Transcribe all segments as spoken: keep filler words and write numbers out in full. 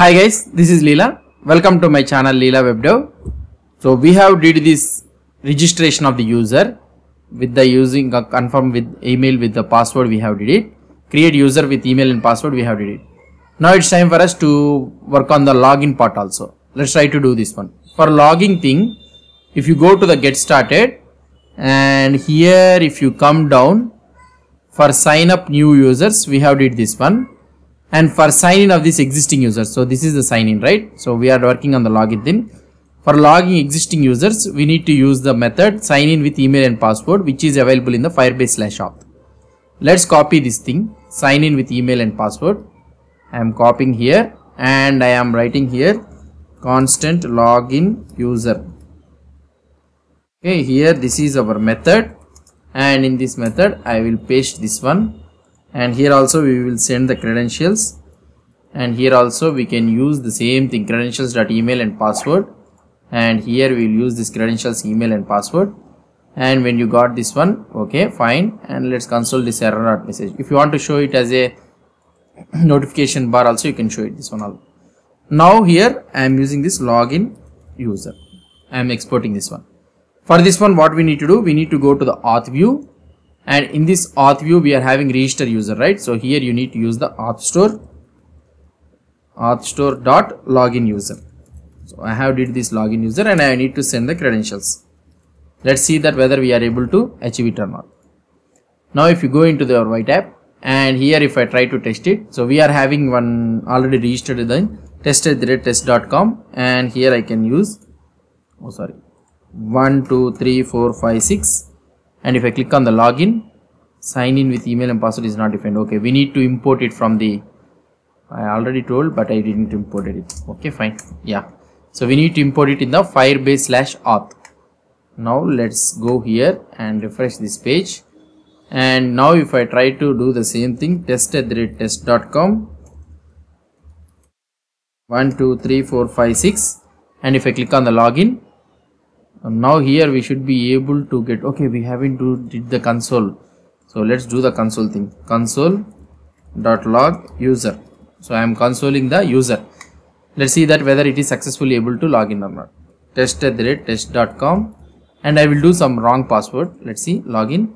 Hi guys, this is Leela. Welcome to my channel Leela WebDev. So we have did this registration of the user with the using uh, confirm with email with the password. We have did it. Create user with email and password. We have did it. Now it's time for us to work on the login part also. Let's try to do this one. For logging thing, if you go to the get started and here if you come down for sign up new users, we have did this one. And for sign in of this existing users, so this is the sign in, right? So we are working on the login thing. For logging existing users, we need to use the method sign in with email and password, which is available in the Firebase slash auth. Let's copy this thing, sign in with email and password. I am copying here and I am writing here constant login user. Okay, here this is our method, and in this method I will paste this one. And here also we will send the credentials, and here also we can use the same thing, credentials.email and password, and here we will use this credentials email and password. And when you got this one, okay, fine, and let's console this error not message. If you want to show it as a notification bar also, you can show it this one all. Now here I am using this login user. I am exporting this one. For this one, what we need to do, we need to go to the auth view. And in this auth view, we are having register user, right? So here you need to use the auth store, auth store dot login user. So I have did this login user and I need to send the credentials. Let's see that whether we are able to achieve it or not. Now, if you go into the Vite app and here, if I try to test it, so we are having one already registered in test at test dot com, and here I can use, oh sorry, one, two, three, four, five, six. And if I click on the login, sign in with email and password is not defined. Okay, we need to import it from the, I already told, but I didn't import it. Okay, fine. Yeah. So we need to import it in the Firebase slash auth. Now let's go here and refresh this page. And now if I try to do the same thing, test at test dot com, one, two, three, four, five, six. And if I click on the login, now here we should be able to get, okay, we haven't do did the console, so let's do the console thing, console.log user. So I am consoling the user. Let's see that whether it is successfully able to log in or not. Test at test dot com, and I will do some wrong password. Let's see, login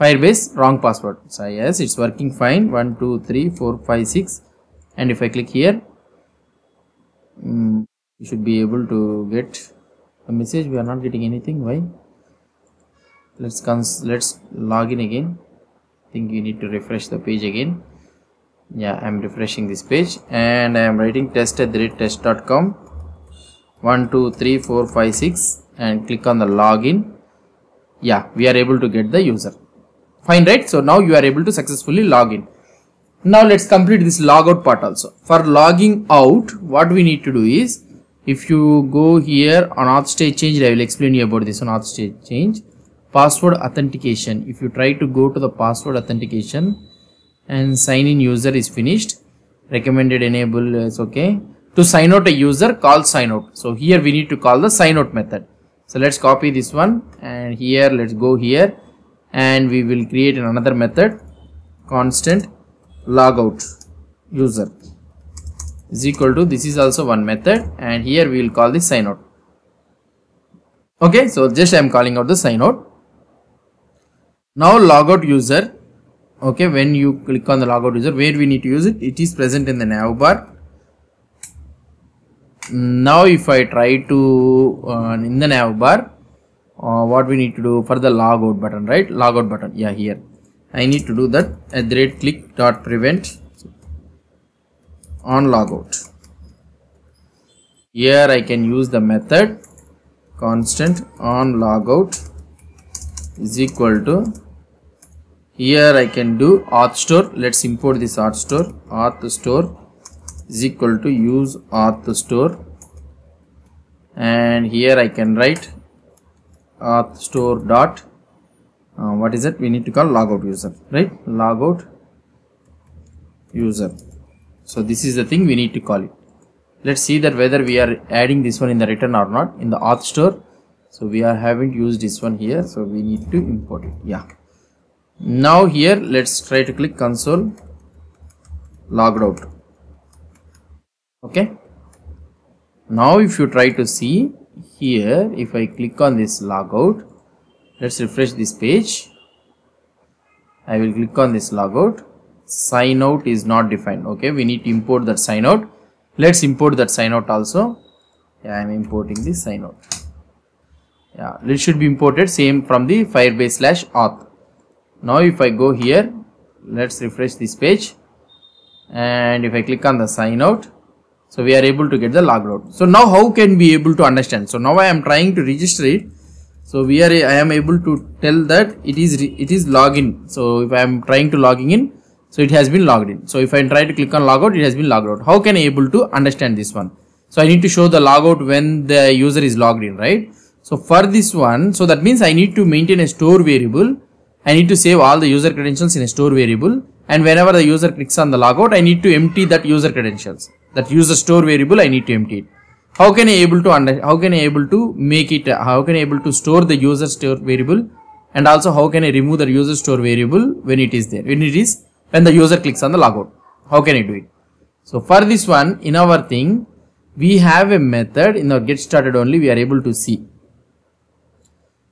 Firebase, wrong password. So yes, it's working fine, one, two, three, four, five, six. And if I click here, um, you should be able to get a message. We are not getting anything. Why? Let's cons let's log in again. I think you need to refresh the page again. Yeah, I'm refreshing this page and I am writing test at test dot com, one, two, three, four, five, six, and click on the login. Yeah, we are able to get the user. Fine, right? So now you are able to successfully log in. Now let's complete this logout part also. For logging out, what we need to do is, if you go here on auth state change, I will explain you about this on auth state change. Password authentication. If you try to go to the password authentication, and sign in user is finished. Recommended enable is okay. To sign out a user, call sign out. So here we need to call the sign out method. So let's copy this one and here let's go here and we will create another method, constant logout user is equal to, this is also one method, and here we will call this sign out. Okay, so just I am calling out the sign out. Now logout user. Okay, when you click on the logout user, where we need to use it, it is present in the nav bar. Now if I try to uh, in the nav bar, uh, what we need to do for the logout button, right? Logout button, yeah, here I need to do that at the rate click dot prevent on logout. Here I can use the method constant on logout is equal to, here I can do auth store. Let's import this auth store. Auth store is equal to use auth store, and here I can write auth store dot uh, what is it, we need to call logout user, right? Logout user. So this is the thing we need to call it. Let's see that whether we are adding this one in the return or not in the auth store. So we are haven't used this one here, so we need to import it. Yeah. Now here let's try to click console logged out. Okay, now if you try to see here, if I click on this logout, let's refresh this page. I will click on this logout. Sign out is not defined. Okay, we need to import that sign out. Let's import that sign out also. Yeah, I am importing this sign out. Yeah, it should be imported same from the Firebase slash auth. Now if I go here, let's refresh this page, and if I click on the sign out, so we are able to get the logged out. So now how can we able to understand? So now I am trying to register it. So we are I am able to tell that it is it is login. So if I am trying to logging in, so it has been logged in. So if I try to click on logout, it has been logged out. How can I able to understand this one? So I need to show the logout when the user is logged in, right? So for this one, so that means I need to maintain a store variable. I need to save all the user credentials in a store variable, and whenever the user clicks on the logout, I need to empty that user credentials. That user store variable, I need to empty it. How can I able to under, how can I able to make it, how can I able to store the user store variable, and also how can I remove the user store variable when it is there, when it is when the user clicks on the logout? How can I do it? So for this one, in our thing, we have a method. In our get started only, we are able to see.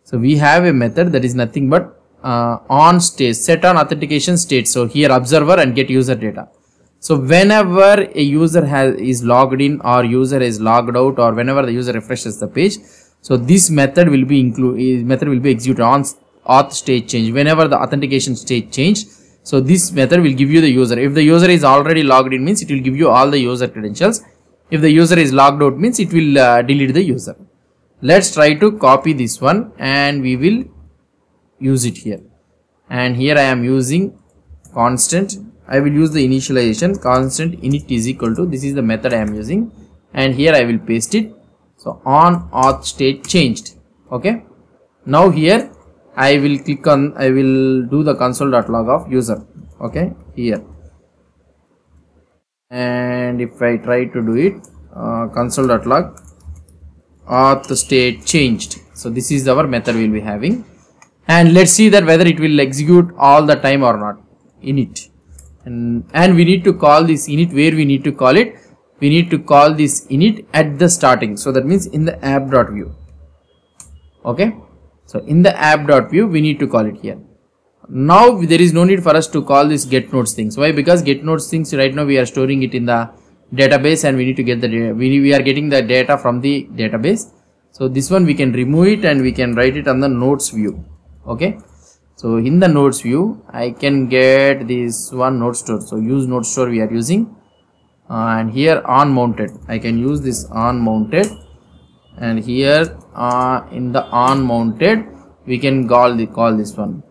So we have a method that is nothing but uh, on state, set on authentication state. So here observer and get user data. So whenever a user has is logged in or user is logged out, or whenever the user refreshes the page, so this method will be include method will be executed on auth state change. Whenever the authentication state change, so this method will give you the user. If the user is already logged in, means it will give you all the user credentials. If the user is logged out, means it will uh, delete the user. Let's try to copy this one, and we will use it here. And here I am using constant. I will use the initialization constant init is equal to, this is the method I am using, and here I will paste it. So on auth state changed. Okay, now here I will click on, I will do the console.log of user. Okay, here, and if I try to do it, uh, console.log auth state changed. So this is our method we will be having, and let's see that whether it will execute all the time or not. Init, and and we need to call this init. Where we need to call it, we need to call this init at the starting. So that means in the app.view. Okay. So in the app.view we need to call it here. Now there is no need for us to call this get nodes things. Why? Because get nodes things right now we are storing it in the database, and we need to get the data. We, we are getting the data from the database. So this one we can remove it, and we can write it on the nodes view. Okay. So in the nodes view I can get this one node store. So use node store we are using, uh, and here on mounted I can use this on mounted. And here uh, in the on mounted we can call the call this one.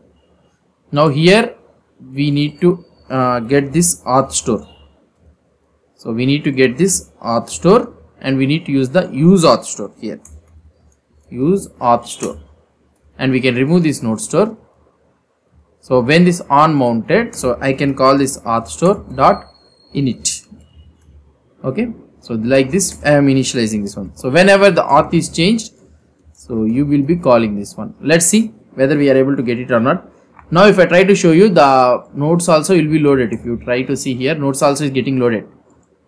Now here we need to uh, get this auth store. So we need to get this auth store, and we need to use the use auth store here. Use auth store, and we can remove this node store. So when this on mounted, so I can call this auth store dot init. Okay. So like this I am initializing this one. So whenever the auth is changed, so you will be calling this one. Let's see whether we are able to get it or not. Now if I try to show you, the nodes also will be loaded. If you try to see here, nodes also is getting loaded.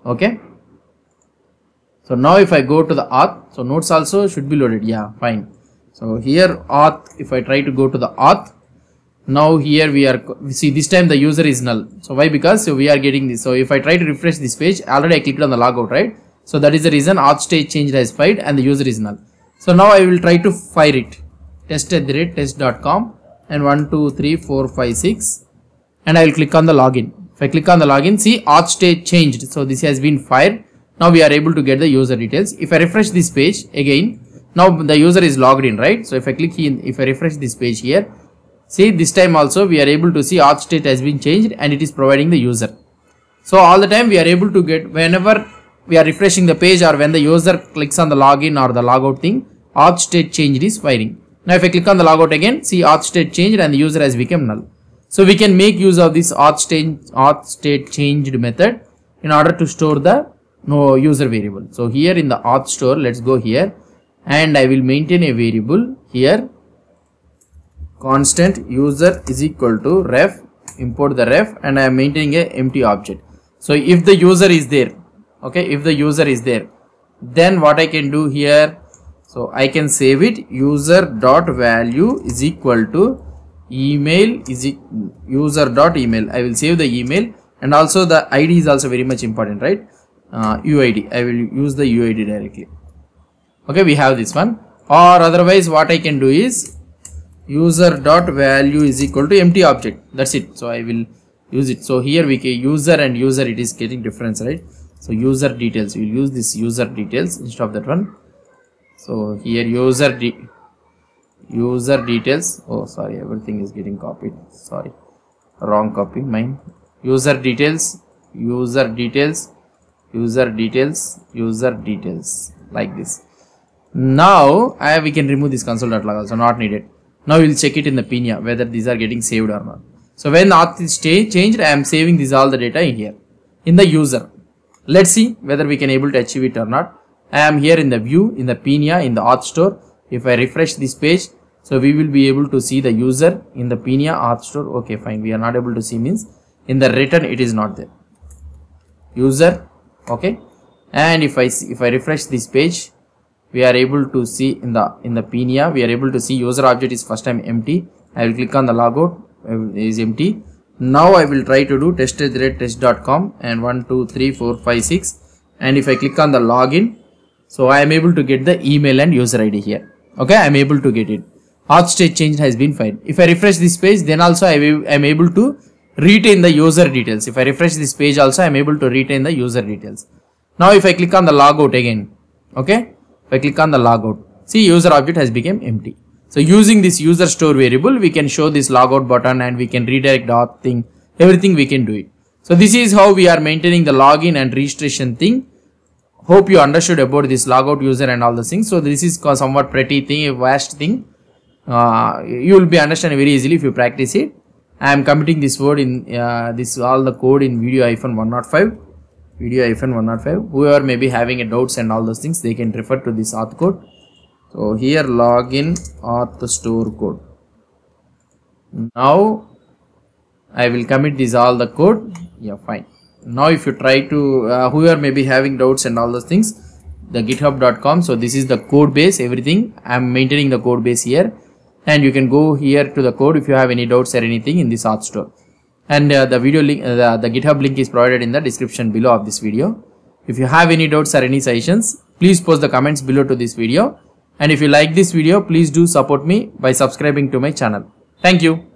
Okay. So now if I go to the auth, so nodes also should be loaded. Yeah, fine. So here auth, if I try to go to the auth, now here we are, see this time the user is null. So why? Because so we are getting this. So if I try to refresh this page, already I clicked on the logout, right? So that is the reason auth state changed has fired and the user is null. So now I will try to fire it. Test at the rate test dot com, and one two three four five six, and I will click on the login. If I click on the login, see auth state changed. So this has been fired. Now we are able to get the user details. If I refresh this page again, now the user is logged in, right? So if I click in, if I refresh this page here, see this time also we are able to see auth state has been changed, and it is providing the user. So all the time we are able to get, whenever we are refreshing the page or when the user clicks on the login or the logout thing, auth state changed is firing. Now if I click on the logout again, see auth state changed and the user has become null. So we can make use of this auth state, auth state changed method in order to store the no user variable. So here in the auth store, let's go here, and I will maintain a variable here. Constant user is equal to ref, import the ref, and I am maintaining a empty object. So if the user is there, okay, if the user is there. Then what I can do here, so I can save it, user dot value is equal to email is e user dot email. I will save the email, and also the I D is also very much important, right? Uh, U I D, I will use the U I D directly. Okay, we have this one. Or otherwise what I can do is user dot value is equal to empty object, that's it. So I will use it. So here we can user and user, it is getting difference, right? So user details, we will use this user details instead of that one. So here user de user details, oh sorry, everything is getting copied, sorry, wrong copy mine. User details, user details, user details, user details, like this. Now I, we can remove this console dot log also, not needed. Now we will check it in the Pinia whether these are getting saved or not. So when auth is changed, I am saving this all the data in here in the user. Let's see whether we can able to achieve it or not. I am here in the view, in the Pinia, in the auth store. If I refresh this page, so we will be able to see the user in the Pinia auth store. Okay, fine. We are not able to see, means in the return it is not there. User, okay. And if I see, if I refresh this page, we are able to see in the in the Pinia, we are able to see user object is first time empty. I will click on the logout. It is empty. Now I will try to do test test dot com and one two three four five six, and if I click on the login, so I am able to get the email and user I D here. Okay, I am able to get it. Auth state change has been filed. If I refresh this page, then also I am able to retain the user details. If I refresh this page also, I am able to retain the user details. Now if I click on the logout again, okay, if I click on the logout, see user object has become empty. So using this user store variable, we can show this logout button and we can redirect auth thing, everything we can do it. So this is how we are maintaining the login and registration thing. Hope you understood about this logout, user and all those things. So this is somewhat pretty thing, a vast thing. Uh, you will be understanding very easily if you practice it. I am committing this word in uh, this all the code in video hyphen one oh five. Video hyphen one oh five. Whoever may be having a doubts and all those things, they can refer to this auth code. So here login auth store code. Now I will commit this all the code. Yeah, fine. Now if you try to uh, whoever may be having doubts and all those things, the github dot com. So this is the code base, everything. I am maintaining the code base here, and you can go here to the code if you have any doubts or anything in this auth store. And uh, the video link, uh, the, the GitHub link is provided in the description below of this video. If you have any doubts or any suggestions, please post the comments below to this video. And if you like this video, please do support me by subscribing to my channel. Thank you.